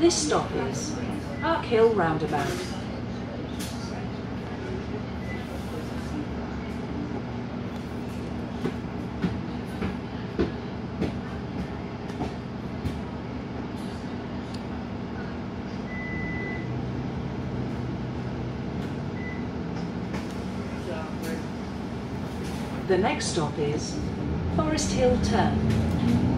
This stop is Ark Hill Roundabout. The next stop is Forest Hill Turn.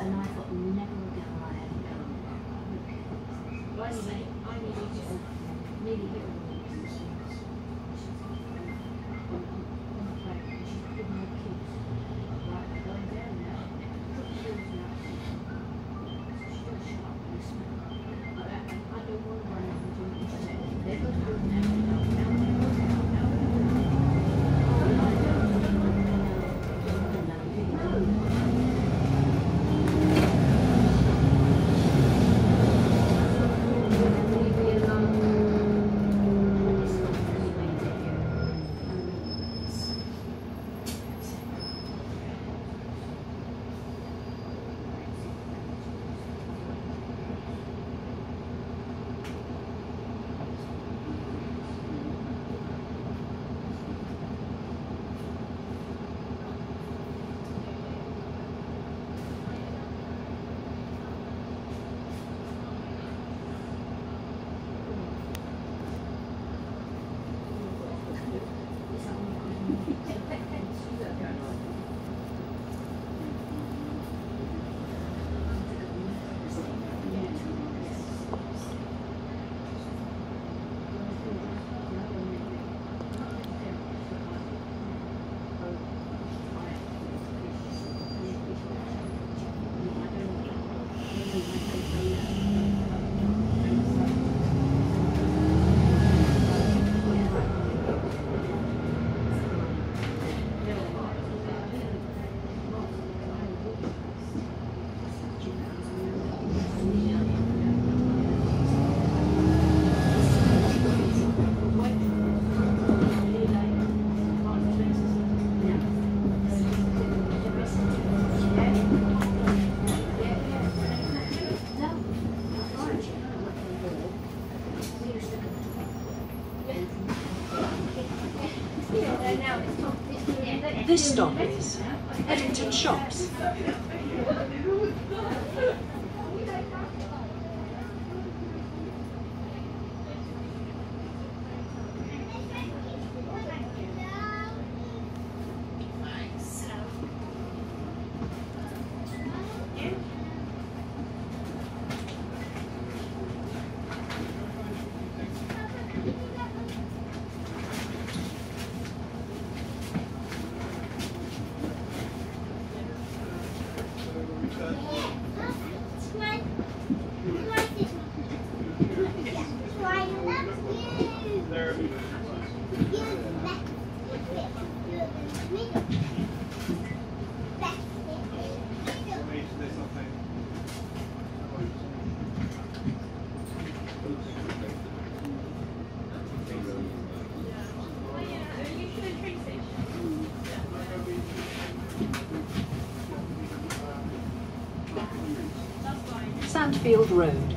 And I thought never again I had to go. I needed to really This stop is Headingham Shops. Sandfield Road.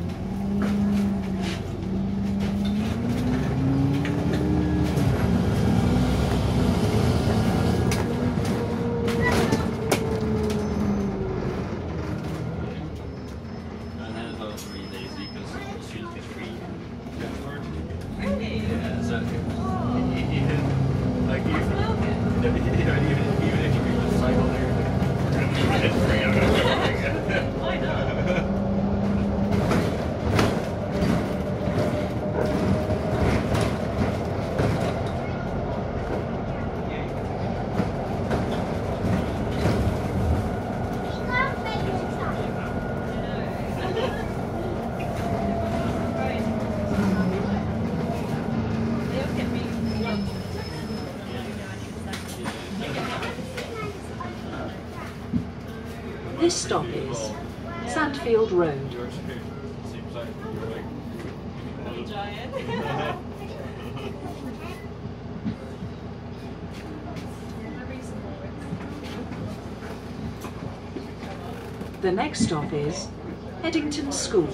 This stop is Sandfield Road. The next stop is Headington School.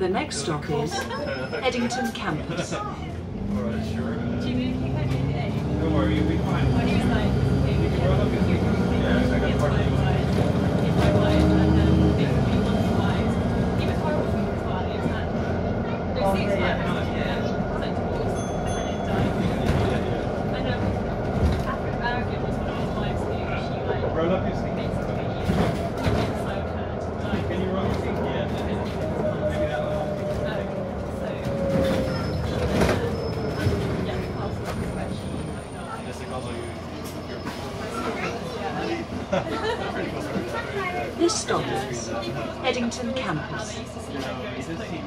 The next stop is Headingham Campus. Don't worry, you'll be fine. This stop is Headingham Campus.